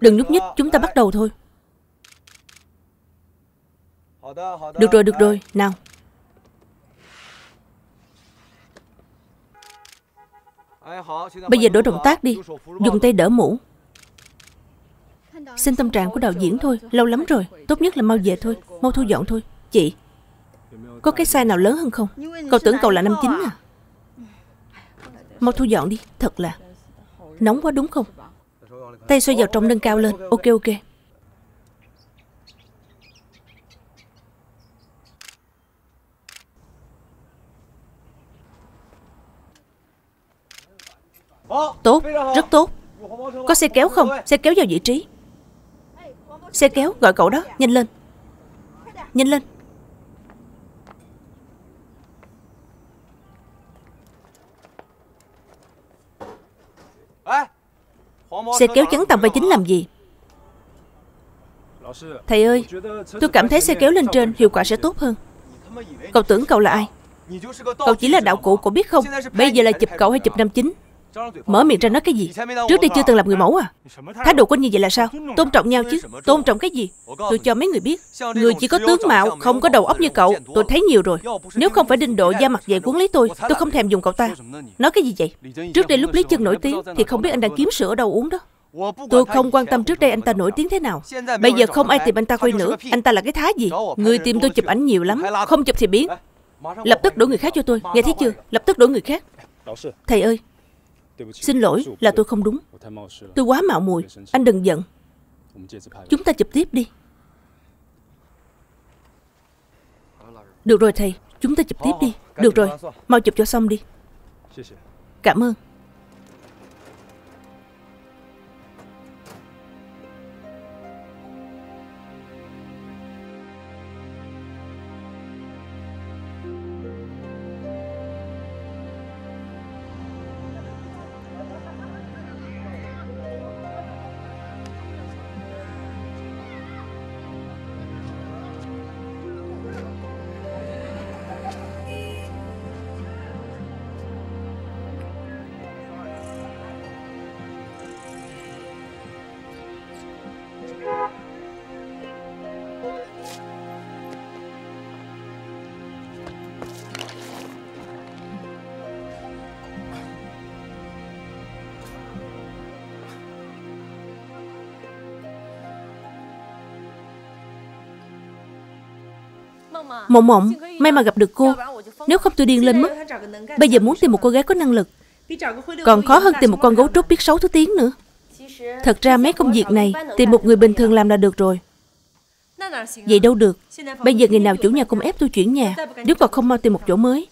Đừng nhúc nhích, chúng ta bắt đầu thôi. Được rồi, nào. Bây giờ đổi động tác đi, dùng tay đỡ mũ. Xin tâm trạng của đạo diễn thôi, lâu lắm rồi, tốt nhất là mau về thôi, mau thu dọn thôi. Chị, có cái sai nào lớn hơn không? Cậu tưởng cậu là năm chín à? Mau thu dọn đi, thật là. Nóng quá đúng không? Tay xoay vào trong nâng cao lên, ok. Tốt, rất tốt. Có xe kéo không? Xe kéo vào vị trí. Xe kéo, gọi cậu đó, nhanh lên. Nhanh lên. Xe kéo chắn tầm vai chính làm gì? Thầy ơi, tôi cảm thấy xe kéo lên trên hiệu quả sẽ tốt hơn. Cậu tưởng cậu là ai? Cậu chỉ là đạo cụ, cậu biết không? Bây giờ là chụp cậu hay chụp năm chính? Mở miệng ra nói cái gì? Trước đây chưa từng làm người mẫu à? Thái độ của như vậy là sao? Tôn trọng nhau chứ. Tôn trọng cái gì? Tôi cho mấy người biết, người chỉ có tướng mạo không có đầu óc như cậu tôi thấy nhiều rồi. Nếu không phải đinh độ da mặt dày cuốn lấy tôi không thèm dùng cậu ta. Nói cái gì vậy? Trước đây lúc Lý Chân nổi tiếng thì không biết anh đang kiếm sữa ở đâu uống đó. Tôi không quan tâm trước đây anh ta nổi tiếng thế nào. Bây giờ không ai tìm anh ta quay nữa. Anh ta là cái thái gì? Người tìm tôi chụp ảnh nhiều lắm, không chụp thì biến. Lập tức đổi người khác cho tôi, nghe thấy chưa? Lập tức đổi người khác. Thầy ơi, xin lỗi, là tôi không đúng. Tôi quá mạo muội, anh đừng giận. Chúng ta chụp tiếp đi. Được rồi thầy, chúng ta chụp tiếp đi. Được rồi, mau chụp cho xong đi. Cảm ơn. Mộng Mộng, may mà gặp được cô. Nếu không tôi điên lên mất. Bây giờ muốn tìm một cô gái có năng lực còn khó hơn tìm một con gấu trúc biết 6 thứ tiếng nữa. Thật ra mấy công việc này tìm một người bình thường làm là được rồi. Vậy đâu được. Bây giờ ngày nào chủ nhà cũng ép tôi chuyển nhà. Nếu còn không mau tìm một chỗ mới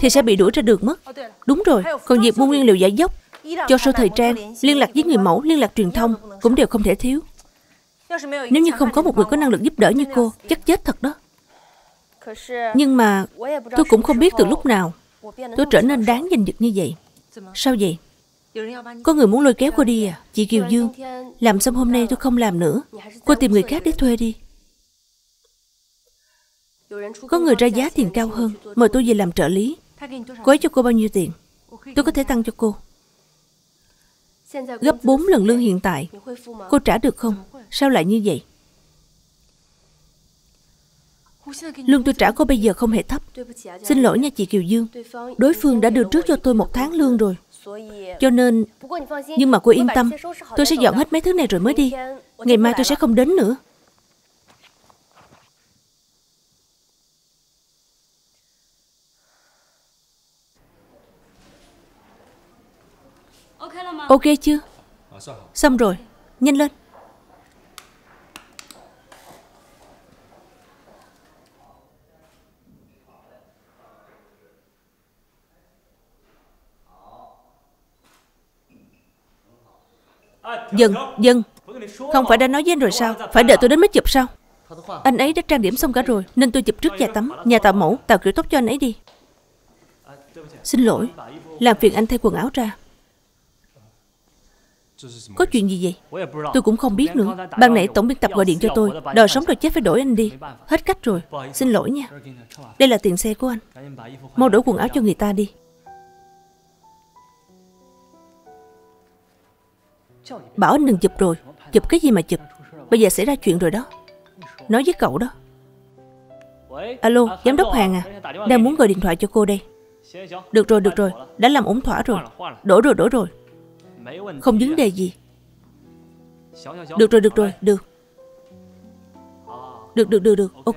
thì sẽ bị đuổi ra được mất. Đúng rồi, còn việc mua nguyên liệu giả dốc cho show thời trang, liên lạc với người mẫu, liên lạc truyền thông cũng đều không thể thiếu. Nếu như không có một người có năng lực giúp đỡ như cô, chắc chết thật đó. Nhưng mà tôi cũng không biết từ lúc nào tôi trở nên đáng giành giật như vậy. Sao vậy? Có người muốn lôi kéo cô đi à? Chị Kiều Dương, làm xong hôm nay tôi không làm nữa. Cô tìm người khác để thuê đi. Có người ra giá tiền cao hơn, mời tôi về làm trợ lý. Cô ấy cho cô bao nhiêu tiền? Tôi có thể tăng cho cô gấp 4 lần lương hiện tại. Cô trả được không? Sao lại như vậy? Lương tôi trả cô bây giờ không hề thấp. Xin lỗi nha chị Kiều Dương, đối phương đã đưa trước cho tôi 1 tháng lương rồi. Cho nên... Nhưng mà cô yên tâm, tôi sẽ dọn hết mấy thứ này rồi mới đi. Ngày mai tôi sẽ không đến nữa. Ok chưa? Xong rồi, nhanh lên. Dân, không phải đã nói với anh rồi sao? Phải đợi tôi đến mới chụp sao? Anh ấy đã trang điểm xong cả rồi, nên tôi chụp trước nhà tắm. Nhà tạo mẫu, tạo kiểu tóc cho anh ấy đi. Xin lỗi, làm phiền anh thay quần áo ra. Có chuyện gì vậy? Tôi cũng không biết nữa. Ban nãy tổng biên tập gọi điện cho tôi, đòi sống rồi chết phải đổi anh đi. Hết cách rồi, xin lỗi nha. Đây là tiền xe của anh. Mau đổi quần áo cho người ta đi. Bảo anh đừng chụp rồi. Chụp cái gì mà chụp? Bây giờ xảy ra chuyện rồi đó. Nói với cậu đó. Alo, giám đốc Hoàng à, đang muốn gọi điện thoại cho cô đây. Được rồi, đã làm ổn thỏa rồi. Đổi rồi. Không vấn đề gì. Được rồi, được. Được, ok.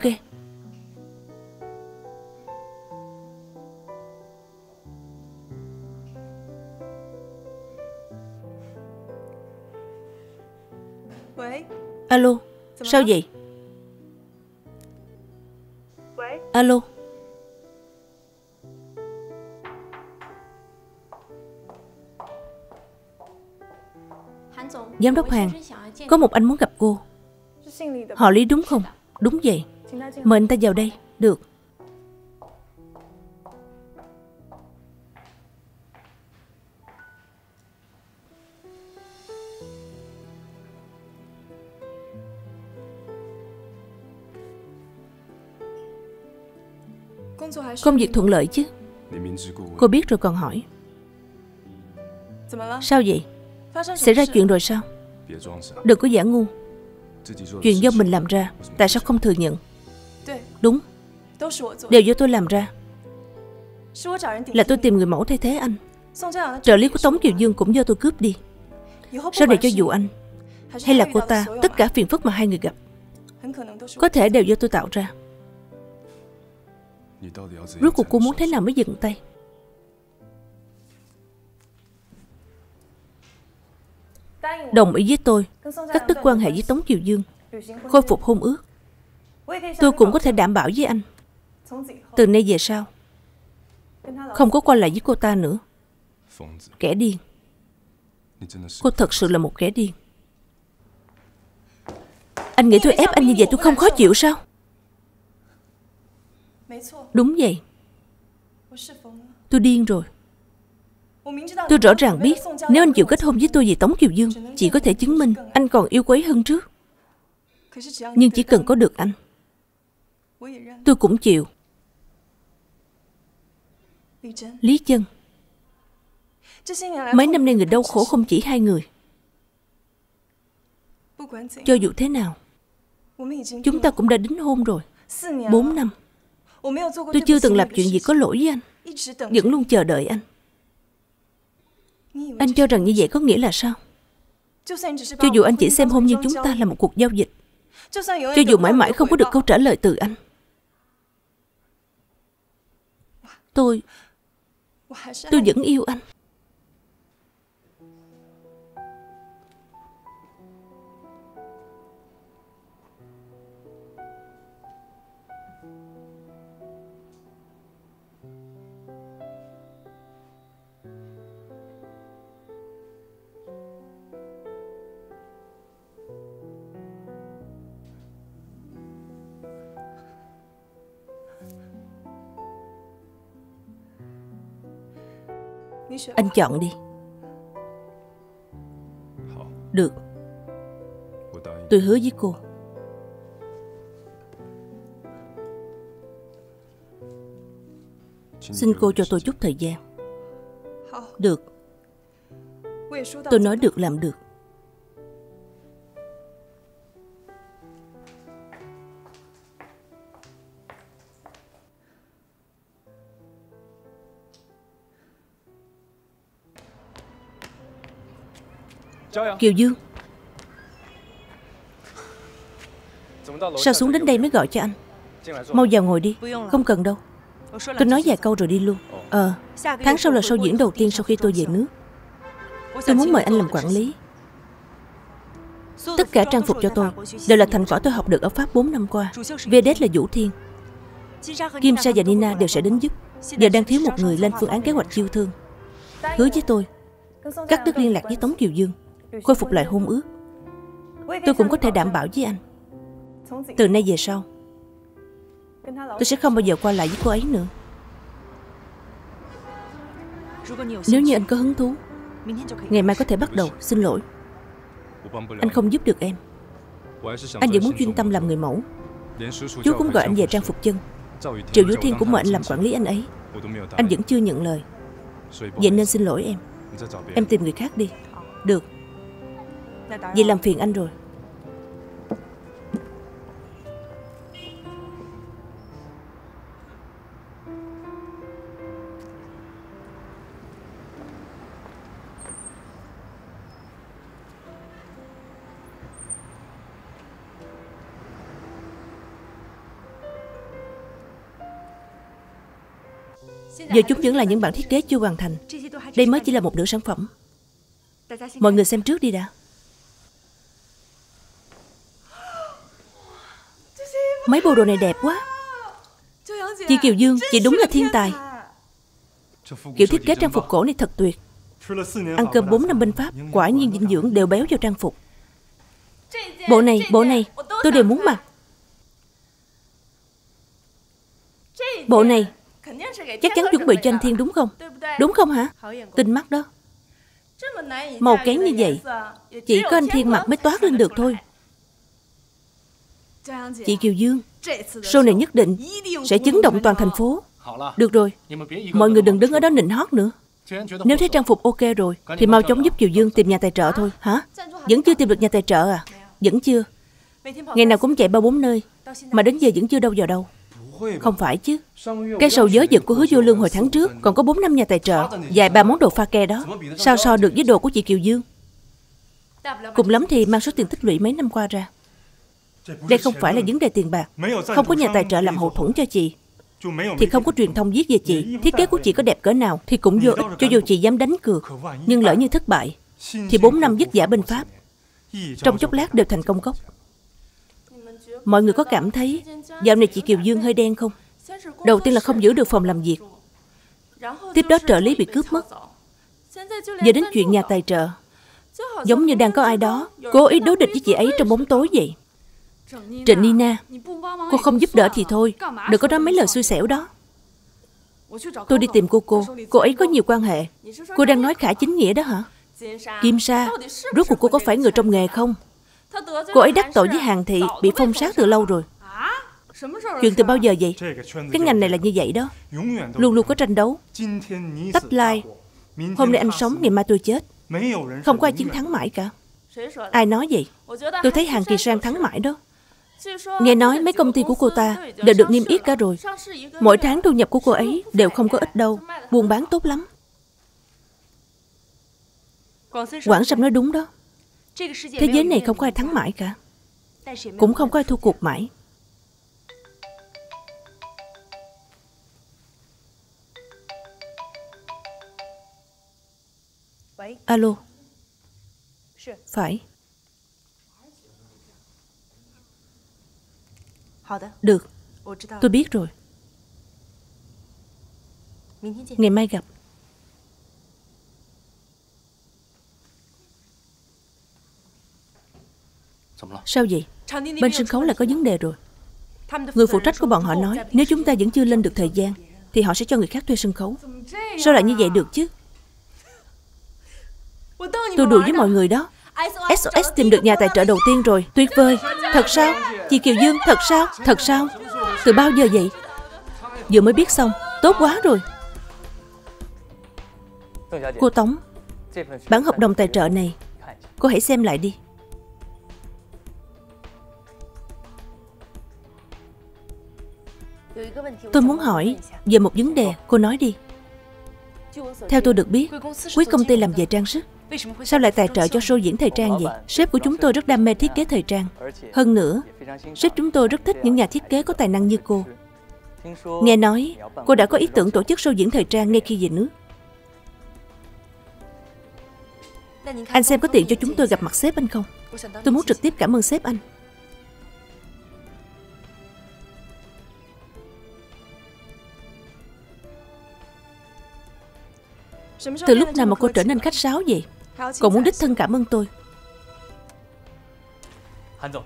Alo, sao vậy? Alo. Giám đốc Hoàng, có một anh muốn gặp cô. Họ Lý đúng không? Đúng vậy. Mời anh ta vào đây. Được. Công việc thuận lợi chứ? Cô biết rồi còn hỏi. Sao vậy? Xảy ra chuyện rồi sao? Đừng có giả ngu. Chuyện do mình làm ra. Tại sao không thừa nhận? Đúng. Đều do tôi làm ra. Là tôi tìm người mẫu thay thế anh. Trợ lý của Tống Kiều Dương cũng do tôi cướp đi. Sau này cho dù anh hay là cô ta, tất cả phiền phức mà hai người gặp có thể đều do tôi tạo ra. Rốt cuộc cô muốn thế nào mới dừng tay? Đồng ý với tôi cắt đứt quan hệ với Tống Kiều Dương, khôi phục hôn ước. Tôi cũng có thể đảm bảo với anh, từ nay về sau không có qua lại với cô ta nữa. Kẻ điên. Cô thật sự là một kẻ điên. Anh nghĩ tôi ép anh như vậy tôi không khó chịu sao? Đúng vậy. Tôi điên rồi. Tôi rõ ràng biết nếu anh chịu kết hôn với tôi vì Tống Kiều Dương, chỉ có thể chứng minh anh còn yêu cô ấy hơn trước. Nhưng chỉ cần có được anh, tôi cũng chịu. Lý Chân, mấy năm nay người đau khổ không chỉ hai người. Cho dù thế nào, chúng ta cũng đã đính hôn rồi. 4 năm. Tôi chưa từng làm chuyện gì có lỗi với anh. Vẫn luôn chờ đợi anh. Anh cho rằng như vậy có nghĩa là sao? Cho dù anh chỉ xem hôn nhân chúng ta là một cuộc giao dịch, cho dù mãi mãi không có được câu trả lời từ anh, Tôi vẫn yêu anh. Anh chọn đi. Được. Tôi hứa với cô. Xin cô cho tôi chút thời gian. Được. Tôi nói được làm được. Kiều Dương, sao xuống đến đây mới gọi cho anh? Mau vào ngồi đi. Không cần đâu. Tôi nói vài câu rồi đi luôn. Tháng sau là show diễn đầu tiên sau khi tôi về nước. Tôi muốn mời anh làm quản lý. Tất cả trang phục cho tôi đều là thành quả tôi học được ở Pháp 4 năm qua. Vedette là Vũ Thiên, Kim Sa và Nina đều sẽ đến giúp. Giờ đang thiếu một người lên phương án kế hoạch chiêu thương. Hứa với tôi cắt đứt liên lạc với Tống Kiều Dương, khôi phục lại hôn ước. Tôi cũng có thể đảm bảo với anh, từ nay về sau tôi sẽ không bao giờ qua lại với cô ấy nữa. Nếu như anh có hứng thú, ngày mai có thể bắt đầu. Xin lỗi, anh không giúp được em. Anh vẫn muốn chuyên tâm làm người mẫu. Chú cũng gọi anh về trang phục chân. Triệu Vũ Thiên cũng mời anh làm quản lý anh ấy. Anh vẫn chưa nhận lời. Vậy nên xin lỗi em. Em tìm người khác đi. Được. Vậy làm phiền anh rồi. Giờ chúng vẫn là những bản thiết kế chưa hoàn thành. Đây mới chỉ là một nửa sản phẩm. Mọi người xem trước đi đã. Mấy bộ đồ này đẹp quá. Chị Kiều Dương, chị đúng là thiên tài. Kiểu thiết kế trang phục cổ này thật tuyệt. Ăn cơm 4 năm bên Pháp, quả nhiên dinh dưỡng đều béo vào trang phục. Bộ này, tôi đều muốn mặc. Bộ này chắc chắn chuẩn bị cho anh Thiên đúng không? Đúng không hả? Tinh mắt đó. Màu kén như vậy, chỉ có anh Thiên mặc mới toát lên được thôi. Chị Kiều Dương, show này nhất định sẽ chấn động toàn thành phố. Được rồi, mọi người đừng đứng ở đó nịnh hót nữa. Nếu thấy trang phục ok rồi thì mau chóng giúp Kiều Dương tìm nhà tài trợ thôi. Hả? Vẫn chưa tìm được nhà tài trợ à? Vẫn chưa. Ngày nào cũng chạy 3-4 nơi mà đến giờ vẫn chưa đâu vào đâu. Không phải chứ. Cái show giới dựng của Hứa Vô Lương hồi tháng trước còn có 4-5 nhà tài trợ, dài 3 món đồ pha ke đó, sao so được với đồ của chị Kiều Dương. Cùng lắm thì mang số tiền tích lũy mấy năm qua ra. Đây không phải là vấn đề tiền bạc. Không có nhà tài trợ làm hậu thuẫn cho chị thì không có truyền thông viết về chị. Thiết kế của chị có đẹp cỡ nào thì cũng vô ích, cho dù chị dám đánh cược. Nhưng lỡ như thất bại thì 4 năm vất vả bên Pháp trong chốc lát đều thành công cốc. Mọi người có cảm thấy dạo này chị Kiều Dương hơi đen không? Đầu tiên là không giữ được phòng làm việc, tiếp đó trợ lý bị cướp mất, giờ đến chuyện nhà tài trợ. Giống như đang có ai đó cố ý đối địch với chị ấy trong bóng tối vậy. Trịnh Nina, cô không giúp đỡ thì thôi, đừng có nói mấy lời xui xẻo đó. Tôi đi tìm cô ấy có nhiều quan hệ. Cô đang nói Khả Chính Nghĩa đó hả? Kim Sa, rốt cuộc cô có phải người trong nghề không? Cô ấy đắc tội với Hàng Thị, bị phong sát từ lâu rồi. Chuyện từ bao giờ vậy? Cái ngành này là như vậy đó, luôn luôn có tranh đấu, tách lai. Hôm nay anh sống, ngày mai tôi chết. Không có ai chiến thắng mãi cả. Ai nói vậy? Tôi thấy Hàng Kỳ Sang thắng mãi đó. Nghe nói mấy công ty của cô ta đều được niêm yết cả rồi. Mỗi tháng thu nhập của cô ấy đều không có ít đâu. Buôn bán tốt lắm. Quảng Sâm nói đúng đó. Thế giới này không có ai thắng mãi cả, cũng không có ai thua cuộc mãi. Alo. Phải. Được, tôi biết rồi. Ngày mai gặp. Sao vậy? Bên sân khấu là có vấn đề rồi. Người phụ trách của bọn họ nói nếu chúng ta vẫn chưa lên được thời gian thì họ sẽ cho người khác thuê sân khấu. Sao lại như vậy được chứ? Tôi đùa với mọi người đó. SOS tìm được nhà tài trợ đầu tiên rồi. Tuyệt vời. Thật sao? Chị Kiều Dương, thật sao? Thật sao? Từ bao giờ vậy? Vừa mới biết xong. Tốt quá rồi. Cô Tống, bản hợp đồng tài trợ này cô hãy xem lại đi. Tôi muốn hỏi về một vấn đề, cô nói đi. Theo tôi được biết, quý công ty làm về trang sức, sao lại tài trợ cho show diễn thời trang vậy? Sếp của chúng tôi rất đam mê thiết kế thời trang. Hơn nữa, sếp chúng tôi rất thích những nhà thiết kế có tài năng như cô. Nghe nói, cô đã có ý tưởng tổ chức show diễn thời trang ngay khi về nước. Anh xem có tiện cho chúng tôi gặp mặt sếp anh không? Tôi muốn trực tiếp cảm ơn sếp anh. Từ lúc nào mà cô trở nên khách sáo vậy? Còn muốn đích thân cảm ơn tôi?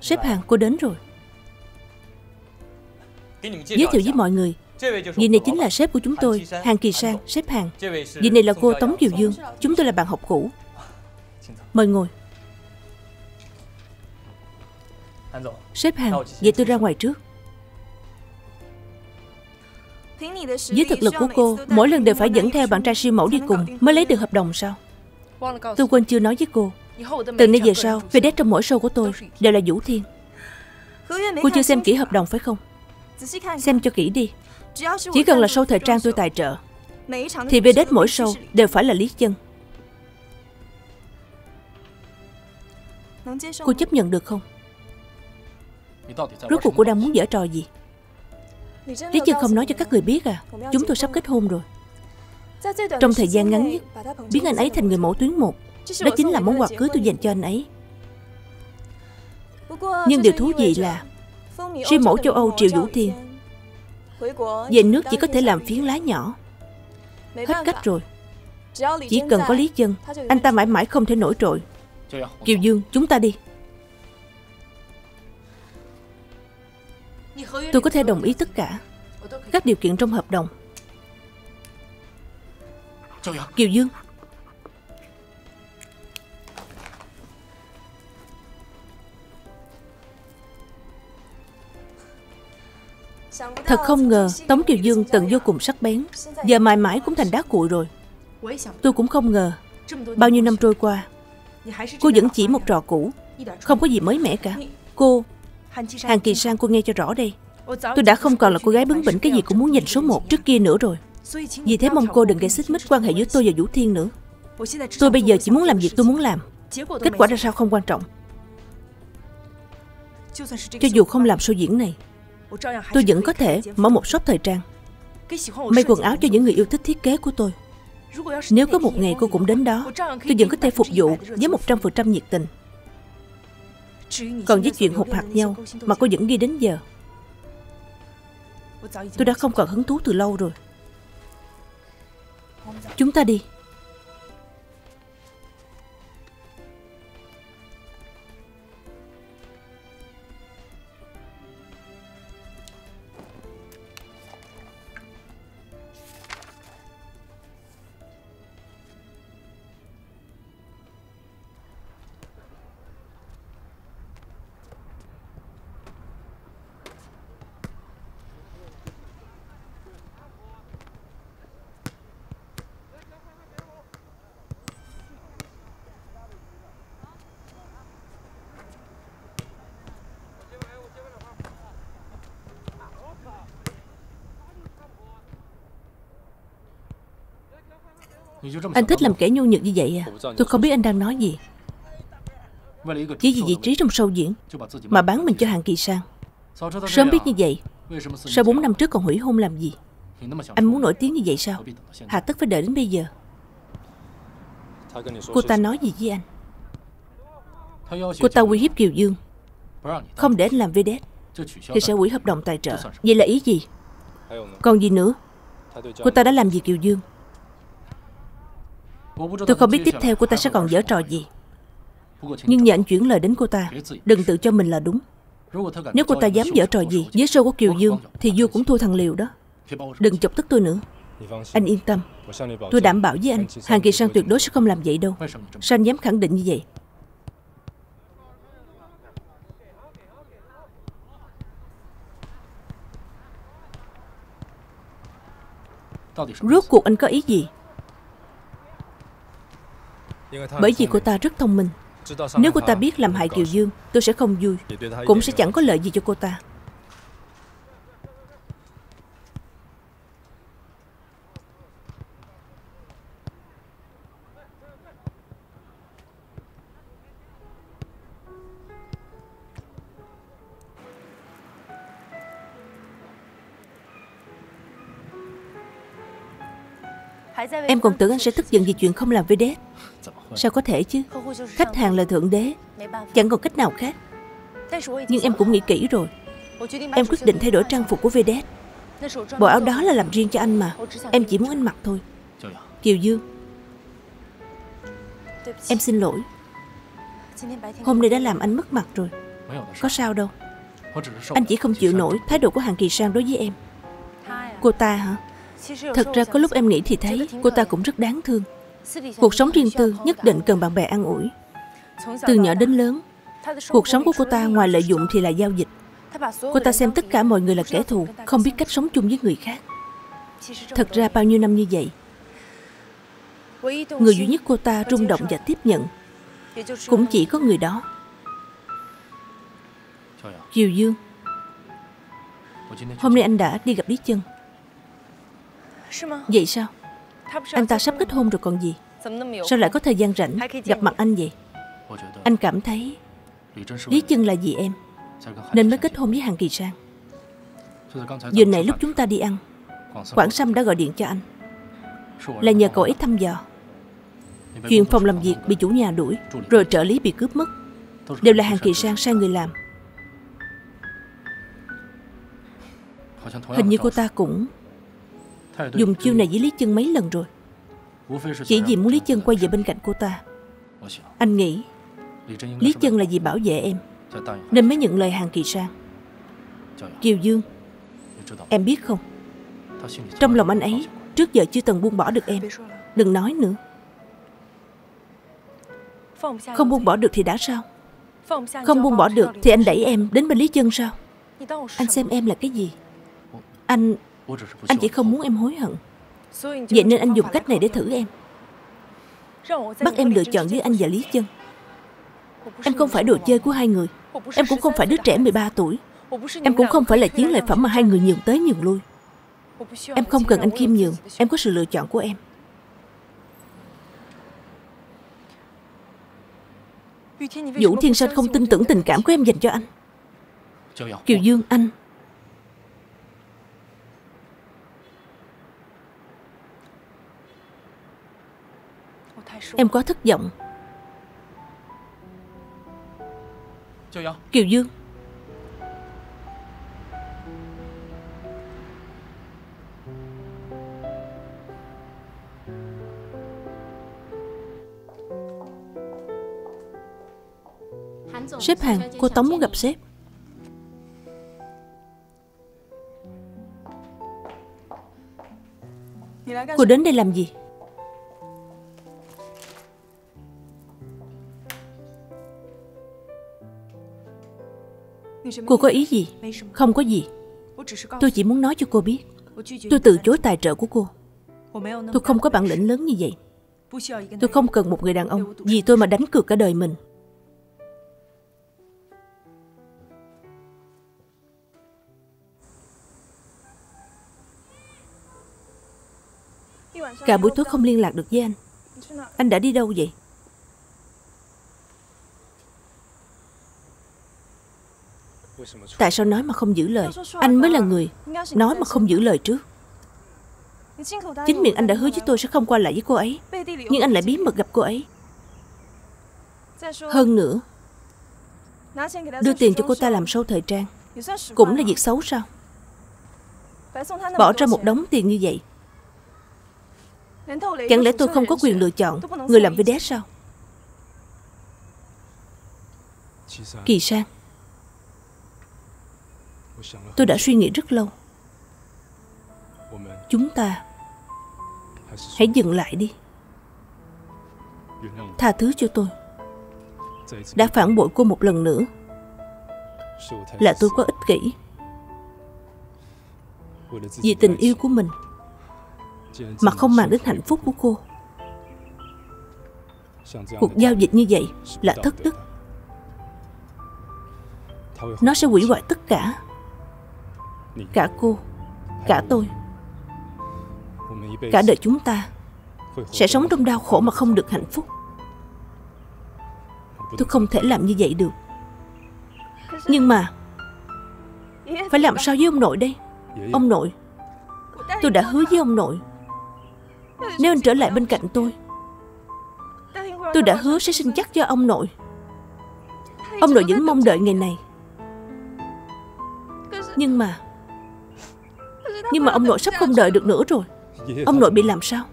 Sếp Hàng, cô đến rồi. Giới thiệu với mọi người, vị này chính là sếp của chúng tôi, Hàng Kỳ Sang, sếp Hàng. Vị này là cô Tống Kiều Dương, chúng tôi là bạn học cũ. Mời ngồi. Sếp Hàng, vậy tôi ra ngoài trước. Với thực lực của cô, mỗi lần đều phải dẫn theo bạn trai siêu mẫu đi cùng mới lấy được hợp đồng sao? Tôi quên chưa nói với cô, Từ nay về sau, VD trong mỗi show của tôi đều là Vũ Thiên. Cô chưa xem kỹ hợp đồng phải không? Xem cho kỹ đi. Chỉ cần là show thời trang tôi tài trợ thì VD mỗi show đều phải là Lý Chân. Cô chấp nhận được không? Rốt cuộc cô đang muốn giở trò gì? Lý Chân không nói cho các người biết à? Chúng tôi sắp kết hôn rồi. Trong thời gian ngắn nhất, biến anh ấy thành người mẫu tuyến 1. Đó chính là món quà cưới tôi dành cho anh ấy. Nhưng điều thú vị là siêu mẫu châu Âu Triệu Vũ Thiên về nước chỉ có thể làm phiến lá nhỏ. Hết cách rồi. Chỉ cần có Lý Chân, anh ta mãi mãi không thể nổi trội. Kiều Dương, chúng ta đi. Tôi có thể đồng ý tất cả các điều kiện trong hợp đồng. Kiều Dương. Thật không ngờ Tống Kiều Dương từng vô cùng sắc bén, giờ mãi mãi cũng thành đá cuội rồi. Tôi cũng không ngờ, bao nhiêu năm trôi qua, cô vẫn chỉ một trò cũ, không có gì mới mẻ cả. Cô, Hàng Kỳ Sang, cô nghe cho rõ đây. Tôi đã không còn là cô gái bướng bỉnh cái gì cũng muốn nhìn số 1 trước kia nữa rồi. Vì thế mong cô đừng gây xích mích quan hệ giữa tôi và Vũ Thiên nữa. Tôi bây giờ chỉ muốn làm việc tôi muốn làm. Kết quả ra sao không quan trọng. Cho dù không làm show diễn này, tôi vẫn có thể mở một shop thời trang, may quần áo cho những người yêu thích thiết kế của tôi. Nếu có một ngày cô cũng đến đó, tôi vẫn có thể phục vụ với 100% nhiệt tình. Còn với chuyện hụt hạt nhau mà cô vẫn ghi đến giờ, tôi đã không còn hứng thú từ lâu rồi. Chúng ta đi. Anh thích làm kẻ nhu nhược như vậy à? Tôi không biết anh đang nói gì. Chỉ vì vị trí trong show diễn mà bán mình cho Hàng Kỳ Sang. Sớm biết như vậy, sao 4 năm trước còn hủy hôn làm gì? Anh muốn nổi tiếng như vậy sao? Hà tất phải đợi đến bây giờ. Cô ta nói gì với anh? Cô ta uy hiếp Kiều Dương, không để anh làm vedette thì sẽ hủy hợp đồng tài trợ. Vậy là ý gì? Còn gì nữa? Cô ta đã làm gì Kiều Dương? Tôi không biết tiếp theo cô ta sẽ còn giở trò gì. Nhưng nhờ anh chuyển lời đến cô ta, đừng tự cho mình là đúng. Nếu cô ta dám giở trò gì với show của Kiều Dương thì vua cũng thua thằng Liều đó. Đừng chọc tức tôi nữa. Anh yên tâm, tôi đảm bảo với anh, Hàng Kỳ Sang tuyệt đối sẽ không làm vậy đâu. Sao anh dám khẳng định như vậy? Rốt cuộc anh có ý gì? Bởi vì cô ta rất thông minh. Nếu cô ta biết làm hại Kiều Dương, tôi sẽ không vui, cũng sẽ chẳng có lợi gì cho cô ta. Em còn tưởng anh sẽ tức giận vì chuyện không làm với Đế. Sao có thể chứ? Khách hàng là thượng đế, chẳng còn cách nào khác. Nhưng em cũng nghĩ kỹ rồi. Em quyết định thay đổi trang phục của Vedette. Bộ áo đó là làm riêng cho anh mà. Em chỉ muốn anh mặc thôi. Kiều Dương, em xin lỗi. Hôm nay đã làm anh mất mặt rồi. Có sao đâu. Anh chỉ không chịu nổi thái độ của Hàng Kỳ Sang đối với em. Cô ta hả? Thật ra có lúc em nghĩ thì thấy cô ta cũng rất đáng thương. Cuộc sống riêng tư nhất định cần bạn bè an ủi. Từ nhỏ đến lớn, cuộc sống của cô ta ngoài lợi dụng thì là giao dịch. Cô ta xem tất cả mọi người là kẻ thù, không biết cách sống chung với người khác. Thật ra bao nhiêu năm như vậy, người duy nhất cô ta rung động và tiếp nhận cũng chỉ có người đó. Triều Dương, hôm nay anh đã đi gặp Lý Chân. Vậy sao? Anh ta sắp kết hôn rồi còn gì. Sao lại có thời gian rảnh gặp mặt anh vậy? Anh cảm thấy Lý Chân là dì em nên mới kết hôn với Hàn Kỳ Sang. Vừa nãy lúc chúng ta đi ăn, Quảng Sâm đã gọi điện cho anh, là nhờ cậu ấy thăm dò. Chuyện phòng làm việc bị chủ nhà đuổi, rồi trợ lý bị cướp mất, đều là Hàn Kỳ Sang sai người làm. Hình như cô ta cũng dùng chiêu này với Lý Chân mấy lần rồi, chỉ vì muốn Lý Chân quay về bên cạnh cô ta. Anh nghĩ Lý Chân là vì bảo vệ em nên mới nhận lời Hàn Kỳ Sang. Kiều Dương, em biết không, trong lòng anh ấy trước giờ chưa từng buông bỏ được em. Đừng nói nữa. Không buông bỏ được thì đã sao? Không buông bỏ được thì anh đẩy em đến bên Lý Chân sao? Anh xem em là cái gì? Anh chỉ không muốn em hối hận, vậy nên anh dùng cách này để thử em, bắt em lựa chọn với anh và Lý Chân. Em không phải đồ chơi của hai người, em cũng không phải đứa trẻ 13 tuổi, em cũng không phải là chiến lợi phẩm mà hai người nhường tới nhường lui. Em không cần anh khiêm nhường, em có sự lựa chọn của em. Vũ Thiên Sơn không tin tưởng tình cảm của em dành cho anh. Kiều Dương, anh em quá thất vọng. Kiều Dương, sếp Hàn, cô Tống muốn gặp sếp. Cô đến đây làm gì? Cô có ý gì? Không có gì. Tôi chỉ muốn nói cho cô biết, tôi từ chối tài trợ của cô. Tôi không có bản lĩnh lớn như vậy. Tôi không cần một người đàn ông vì tôi mà đánh cược cả đời mình. Cả buổi tối không liên lạc được với anh. Anh đã đi đâu vậy? Tại sao nói mà không giữ lời? Anh mới là người nói mà không giữ lời trước. Chính miệng anh đã hứa với tôi sẽ không qua lại với cô ấy, nhưng anh lại bí mật gặp cô ấy. Hơn nữa, đưa tiền cho cô ta làm show thời trang cũng là việc xấu sao? Bỏ ra một đống tiền như vậy, chẳng lẽ tôi không có quyền lựa chọn người làm video sao? Kỳ Sang, tôi đã suy nghĩ rất lâu. Chúng ta hãy dừng lại đi. Tha thứ cho tôi đã phản bội cô một lần nữa. Là tôi quá ích kỷ. Vì tình yêu của mình mà không mang đến hạnh phúc của cô. Cuộc giao dịch như vậy là thất đức. Nó sẽ hủy hoại tất cả. Cả cô, cả tôi, cả đời chúng ta sẽ sống trong đau khổ mà không được hạnh phúc. Tôi không thể làm như vậy được. Nhưng mà phải làm sao với ông nội đây? Ông nội, tôi đã hứa với ông nội, nếu anh trở lại bên cạnh tôi đã hứa sẽ xin chắc cho ông nội. Ông nội vẫn mong đợi ngày này. Nhưng mà ông nội sắp không đợi được nữa rồi. Ông nội bị làm sao?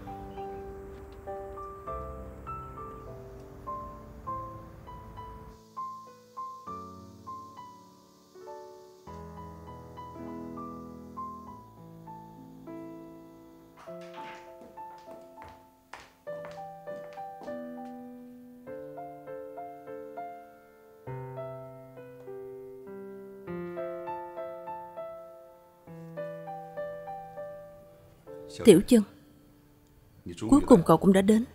Tiểu Chân, cuối cùng cậu cũng đã đến.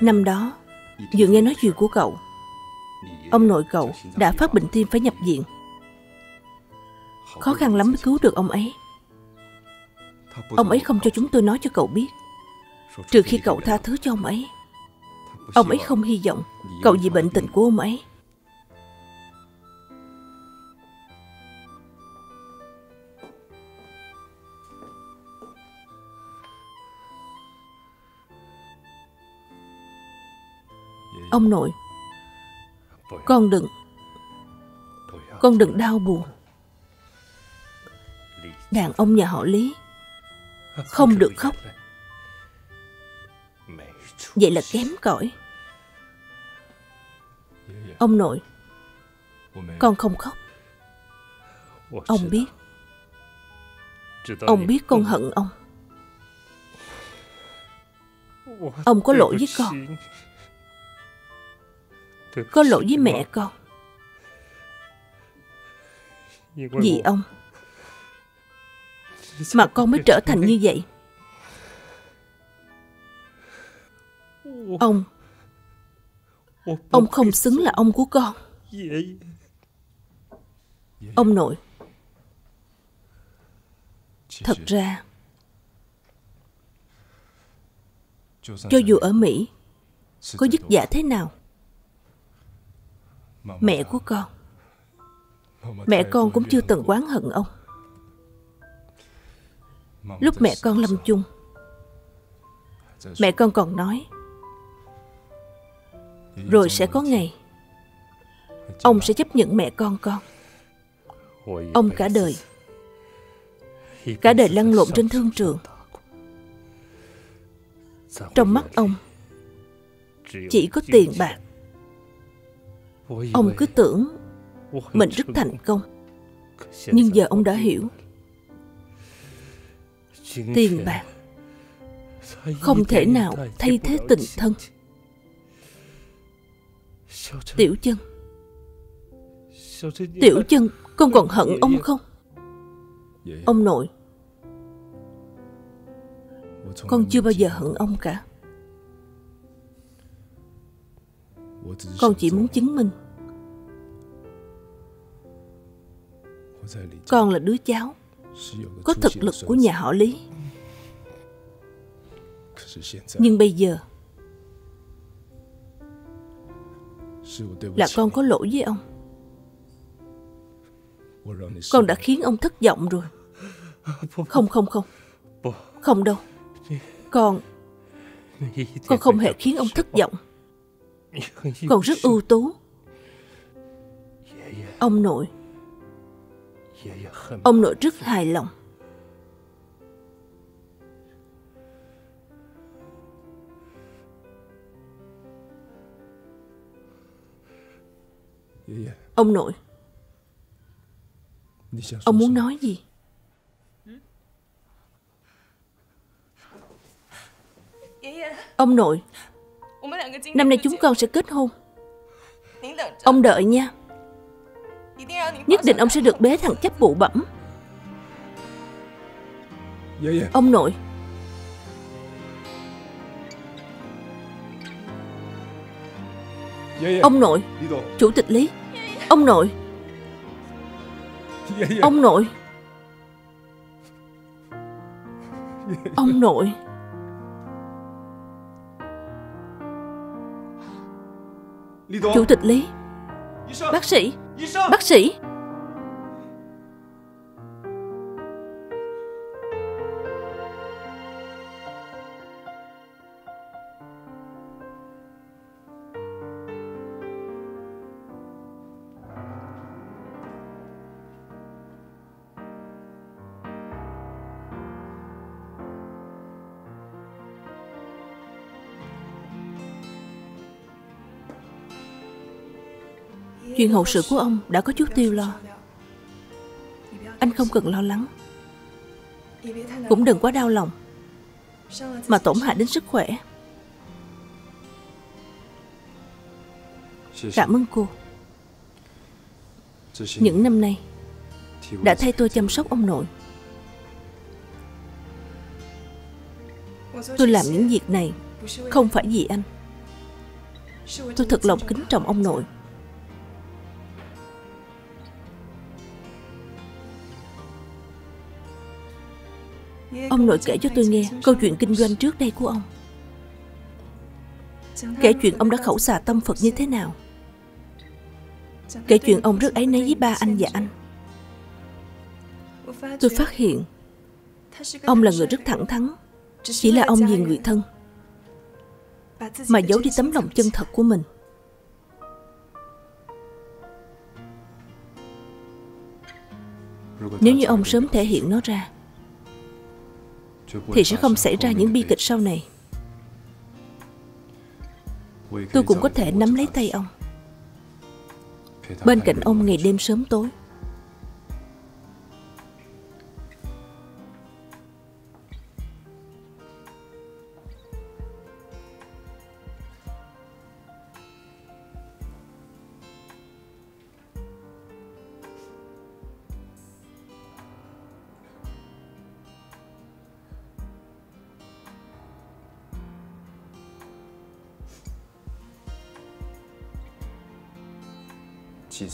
Năm đó Vừa nghe nói chuyện của cậu, ông nội cậu đã phát bệnh tim phải nhập viện. Khó khăn lắm mới cứu được ông ấy. Ông ấy không cho chúng tôi nói cho cậu biết, trừ khi cậu tha thứ cho ông ấy. Ông ấy không hy vọng cậu vì bệnh tình của ông ấy. Ông nội, con đừng đau buồn. Đàn ông nhà họ Lý không được khóc. Vậy là kém cỏi. Ông nội, con không khóc. Ông biết con hận ông. Ông có lỗi với con, có lỗi với mẹ con. Vì ông mà con mới trở thành như vậy. Ông không xứng là ông của con. Ông nội, thật ra cho dù ở Mỹ có vất vả thế nào, mẹ con cũng chưa từng oán hận ông. Lúc mẹ con lâm chung, mẹ con còn nói rồi sẽ có ngày ông sẽ chấp nhận mẹ con. Ông cả đời lăn lộn trên thương trường. Trong mắt ông chỉ có tiền bạc. Ông cứ tưởng mình rất thành công, nhưng giờ ông đã hiểu, tiền bạc không thể nào thay thế tình thân. Tiểu Chân, con còn hận ông không? Ông nội, con chưa bao giờ hận ông cả. Con chỉ muốn chứng minh con là đứa cháu có thực lực của nhà họ Lý. Nhưng bây giờ là con có lỗi với ông. Con đã khiến ông thất vọng rồi. Không đâu. Con không hề khiến ông thất vọng. Con rất ưu tú. Ông nội rất hài lòng. Ông nội, ông muốn nói gì? Ông nội, năm nay chúng con sẽ kết hôn. Ông đợi nha. Nhất định ông sẽ được bế thằng chắp bụ bẫm. Ông nội. Ông nội. Chủ tịch Lý. Ông nội. Ông nội. Ông nội. Chủ tịch Lý. Bác sĩ. Chuyện hậu sự của ông đã có chút tiêu lo. Anh không cần lo lắng, cũng đừng quá đau lòng mà tổn hại đến sức khỏe. Cảm ơn cô, những năm nay đã thay tôi chăm sóc ông nội. Tôi làm những việc này không phải vì anh, Tôi thật lòng kính trọng ông nội. Ông nội kể cho tôi nghe câu chuyện kinh doanh trước đây của ông. Kể chuyện ông đã khẩu xà tâm Phật như thế nào. Kể chuyện ông rất áy náy với ba anh và anh. Tôi phát hiện ông là người rất thẳng thắn. Chỉ là ông vì người thân mà giấu đi tấm lòng chân thật của mình. Nếu như ông sớm thể hiện nó ra thì sẽ không xảy ra những bi kịch sau này. Tôi cũng có thể nắm lấy tay ông, bên cạnh ông ngày đêm sớm tối.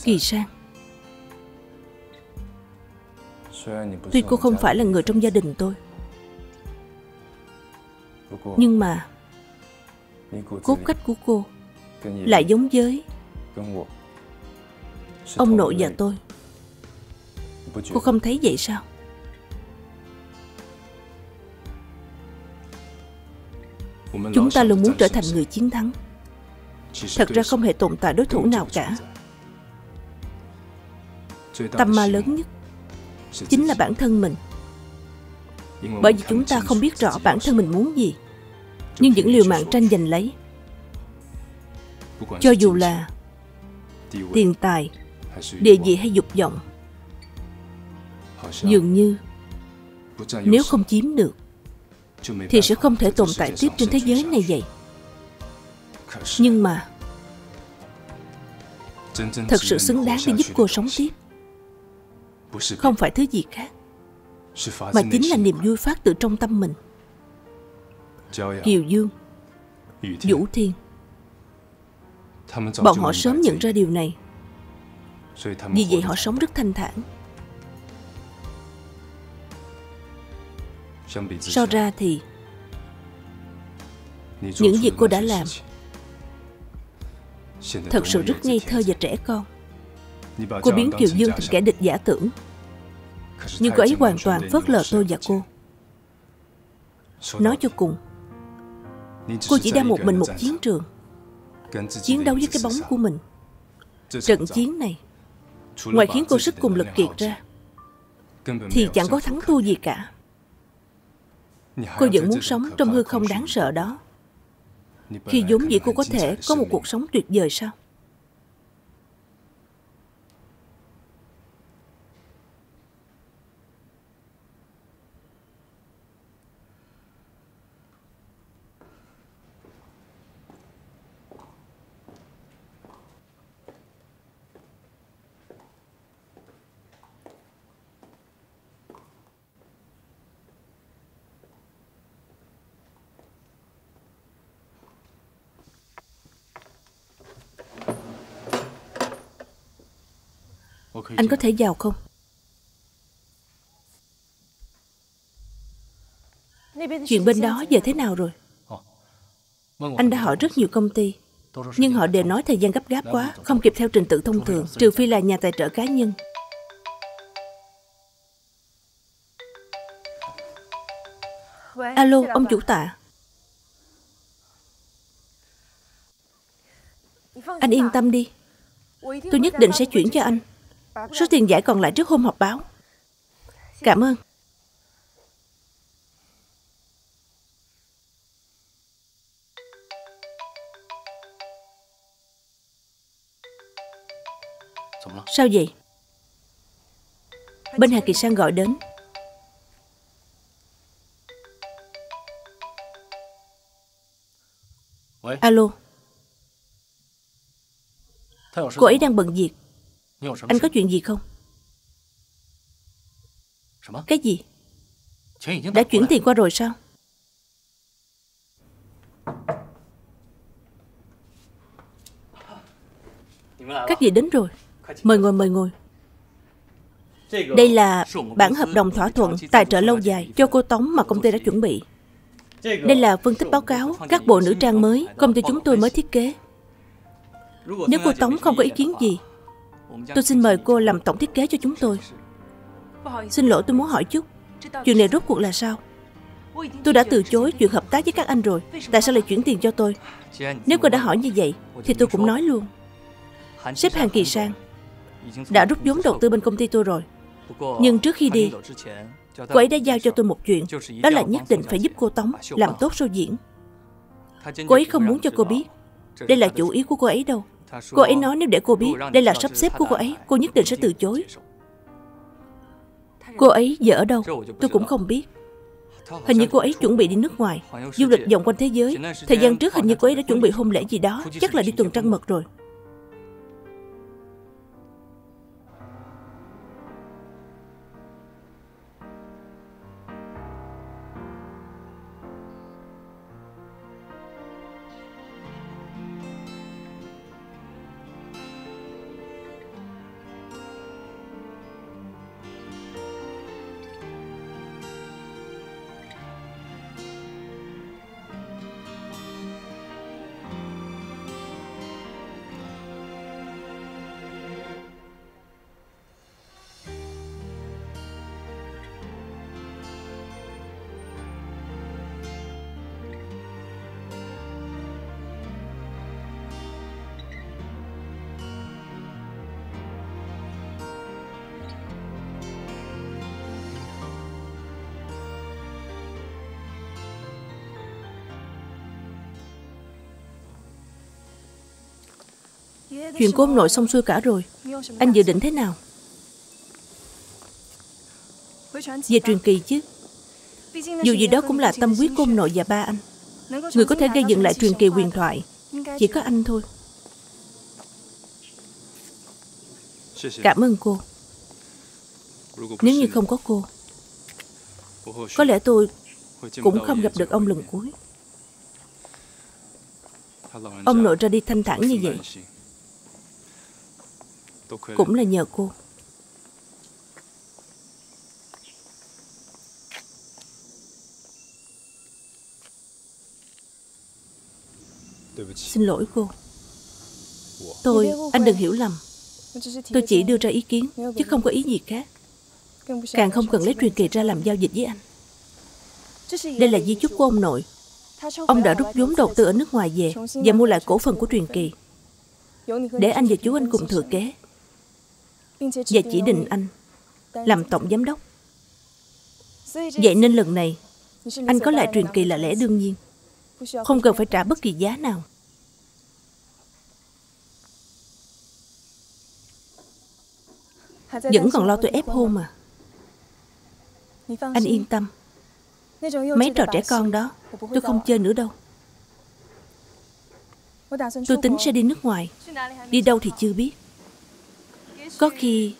Kỳ Sang, tuy cô không phải là người trong gia đình tôi, nhưng mà cốt cách của cô lại giống với ông nội và tôi. Cô không thấy vậy sao? Chúng ta luôn muốn trở thành người chiến thắng. Thật ra không hề tồn tại đối thủ nào cả. Tâm ma lớn nhất chính là bản thân mình. Bởi vì chúng ta không biết rõ bản thân mình muốn gì, nhưng những liều mạng tranh giành lấy, cho dù là tiền tài, địa vị hay dục vọng, dường như nếu không chiếm được thì sẽ không thể tồn tại tiếp trên thế giới này vậy. Nhưng mà thật sự xứng đáng để giúp cô sống tiếp không phải thứ gì khác, mà chính là niềm vui phát từ trong tâm mình. Kiều Dương, Vũ Thiên, bọn họ sớm nhận ra điều này, vì vậy họ sống rất thanh thản. So ra thì những việc cô đã làm thật sự rất ngây thơ và trẻ con. Cô biến Kiều Dương thành kẻ địch giả tưởng, nhưng cô ấy hoàn toàn phớt lờ tôi và cô. Nói cho cùng, cô chỉ đang một mình một chiến trường, chiến đấu với cái bóng của mình. Trận chiến này, ngoài khiến cô sức cùng lực kiệt ra, thì chẳng có thắng thua gì cả. Cô vẫn muốn sống trong hư không đáng sợ đó, khi vốn dĩ cô có thể có một cuộc sống tuyệt vời sao? Anh có thể vào không? Chuyện bên đó giờ thế nào rồi? Anh đã hỏi rất nhiều công ty, nhưng họ đều nói thời gian gấp gáp quá, không kịp theo trình tự thông thường, trừ phi là nhà tài trợ cá nhân. Alo, ông chủ Tạ. Anh yên tâm đi, tôi nhất định sẽ chuyển cho anh số tiền giải còn lại trước hôm họp báo. Cảm ơn. Sao vậy? Bên Hà Kỳ Sang gọi đến. Alo. Cô ấy đang bận việc. Anh có chuyện gì không? Cái gì? Đã chuyển tiền qua rồi sao? Các vị đến rồi. Mời ngồi, mời ngồi. Đây là bản hợp đồng thỏa thuận tài trợ lâu dài cho cô Tống mà công ty đã chuẩn bị. Đây là phân tích báo cáo các bộ nữ trang mới công ty chúng tôi mới thiết kế. Nếu cô Tống không có ý kiến gì, tôi xin mời cô làm tổng thiết kế cho chúng tôi. Xin lỗi, tôi muốn hỏi chút. Chuyện này rốt cuộc là sao? Tôi đã từ chối chuyện hợp tác với các anh rồi. Tại sao lại chuyển tiền cho tôi? Nếu cô đã hỏi như vậy thì tôi cũng nói luôn. Sếp Hàn Kỳ Sang đã rút vốn đầu tư bên công ty tôi rồi. Nhưng trước khi đi, cô ấy đã giao cho tôi một chuyện. Đó là nhất định phải giúp cô Tống làm tốt show diễn. Cô ấy không muốn cho cô biết đây là chủ ý của cô ấy đâu. Cô ấy nói nếu để cô biết đây là sắp xếp của cô ấy, cô nhất định sẽ từ chối. Cô ấy giờ ở đâu tôi cũng không biết. Hình như cô ấy chuẩn bị đi nước ngoài, du lịch vòng quanh thế giới. Thời gian trước hình như cô ấy đã chuẩn bị hôn lễ gì đó, chắc là đi tuần trăng mật rồi. Chuyện của ông nội xong xuôi cả rồi. Anh dự định thế nào? Về truyền kỳ chứ. Dù gì đó cũng là tâm huyết của ông nội và ba anh. Người có thể gây dựng lại truyền kỳ huyền thoại chỉ có anh thôi. Cảm ơn cô. Nếu như không có cô, có lẽ tôi cũng không gặp được ông lần cuối. Ông nội ra đi thanh thản như vậy cũng là nhờ cô. Xin lỗi cô. Anh đừng hiểu lầm. Tôi chỉ đưa ra ý kiến chứ không có ý gì khác. Càng không cần lấy truyền kỳ ra làm giao dịch với anh. Đây là di chúc của ông nội. Ông đã rút vốn đầu tư ở nước ngoài về và mua lại cổ phần của truyền kỳ để anh và chú anh cùng thừa kế, và chỉ định anh làm tổng giám đốc. Vậy nên lần này anh có lại truyền kỳ là lẽ đương nhiên, không cần phải trả bất kỳ giá nào. Vẫn còn lo tôi ép hôn mà. Anh yên tâm, mấy trò trẻ con đó tôi không chơi nữa đâu. Tôi tính sẽ đi nước ngoài. Đi đâu thì chưa biết. Có khi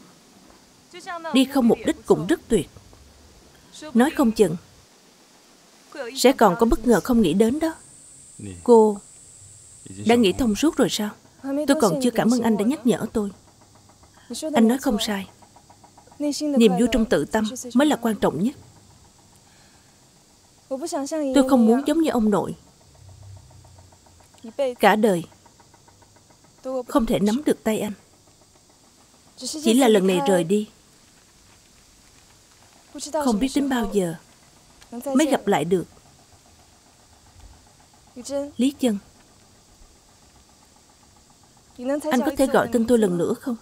đi không mục đích cũng rất tuyệt. Nói không chừng sẽ còn có bất ngờ không nghĩ đến đó. Cô đã nghĩ thông suốt rồi sao? Tôi còn chưa cảm ơn anh đã nhắc nhở tôi. Anh nói không sai. Niềm vui trong tự tâm mới là quan trọng nhất. Tôi không muốn giống như ông nội, cả đời không thể nắm được tay anh. Chỉ là lần này rời đi, không biết đến bao giờ mới gặp lại được. Lý Chân, anh có thể gọi tên tôi lần nữa không?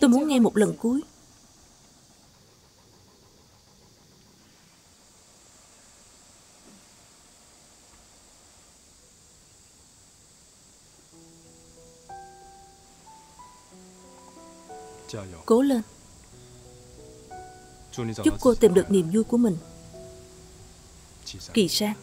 Tôi muốn nghe một lần cuối. Cố lên. Chúc cô tìm được niềm vui của mình. Kỳ Sang.